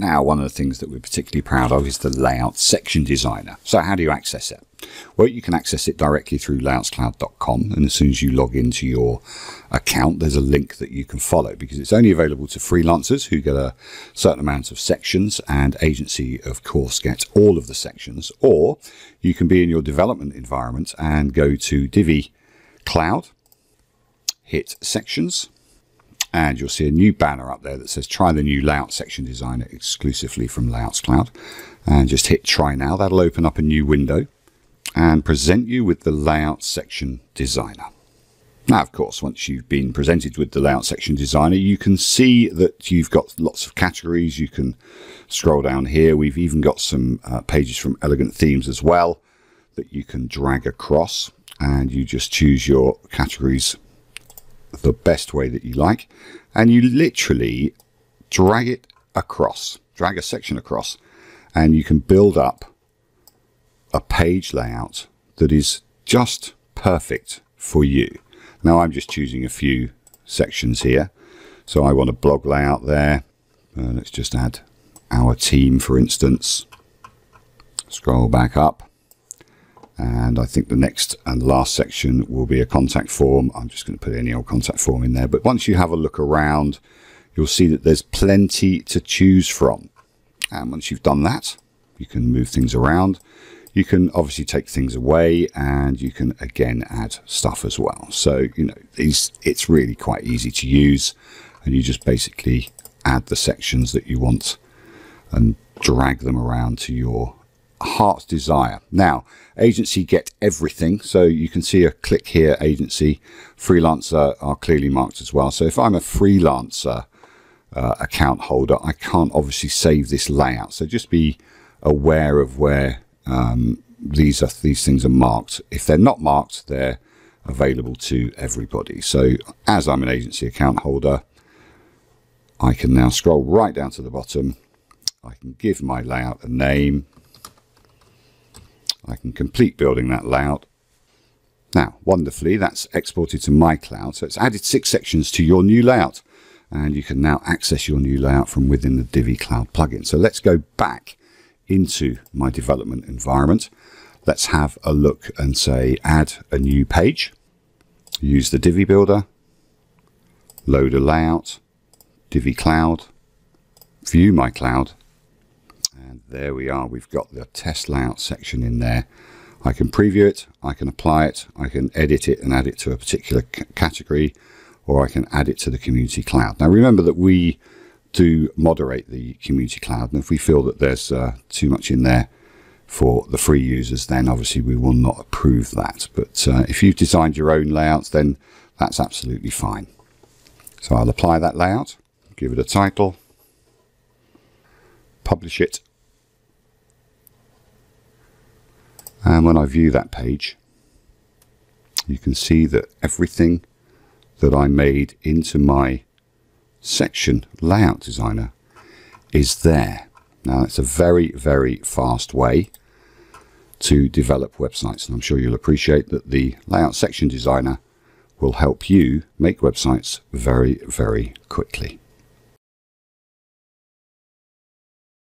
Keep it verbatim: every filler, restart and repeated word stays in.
Now, one of the things that we're particularly proud of is the Layout Section Designer. So how do you access it? Well, you can access it directly through layouts cloud dot com, and as soon as you log into your account, there's a link that you can follow, because it's only available to freelancers who get a certain amount of sections, and agency, of course, gets all of the sections. Or you can be in your development environment and go to Divi Cloud, hit Sections, and you'll see a new banner up there that says try the new Layout Section Designer exclusively from Layouts Cloud, and just hit try now. That'll open up a new window and present you with the Layout Section Designer. Now, of course, once you've been presented with the Layout Section Designer, you can see that you've got lots of categories. You can scroll down here. We've even got some uh, pages from Elegant Themes as well that you can drag across, and you just choose your categories the best way that you like, and you literally drag it across, drag a section across, and you can build up a page layout that is just perfect for you. Now, I'm just choosing a few sections here, so I want a blog layout there. Uh, let's just add our team, for instance. Scroll back up, and I think the next and last section will be a contact form. I'm just going to put any old contact form in there. But once you have a look around, you'll see that there's plenty to choose from. And once you've done that, you can move things around. You can obviously take things away, and you can again add stuff as well. So, you know, these, it's really quite easy to use, and you just basically add the sections that you want and drag them around to your heart's desire. Now, agency get everything, so you can see a click here, agency. Freelancer are clearly marked as well. So if I'm a freelancer uh, account holder, I can't obviously save this layout, so just be aware of where um, these are these things are marked. If they're not marked, they're available to everybody. So as I'm an agency account holder, I can now scroll right down to the bottom. I can give my layout a name. I can complete building that layout. Now, wonderfully, that's exported to my cloud. So it's added six sections to your new layout, and you can now access your new layout from within the Divi Cloud plugin. So let's go back into my development environment. Let's have a look and say, add a new page. Use the Divi Builder, load a layout, Divi Cloud, view my cloud. And there we are, we've got the test layout section in there. I can preview it, I can apply it, I can edit it and add it to a particular category, or I can add it to the community cloud. Now, remember that we do moderate the community cloud, and if we feel that there's uh, too much in there for the free users, then obviously we will not approve that. But uh, if you've designed your own layouts, then that's absolutely fine. So I'll apply that layout, give it a title, publish it. And when I view that page, you can see that everything that I made into my section layout designer is there. Now, it's a very, very fast way to develop websites, and I'm sure you'll appreciate that the Layout Section Designer will help you make websites very, very quickly.